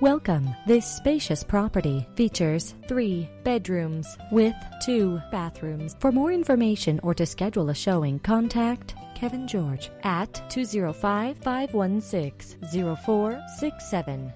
Welcome. This spacious property features 3 bedrooms with 2 bathrooms. For more information or to schedule a showing, contact Kevin George at 205-516-0467.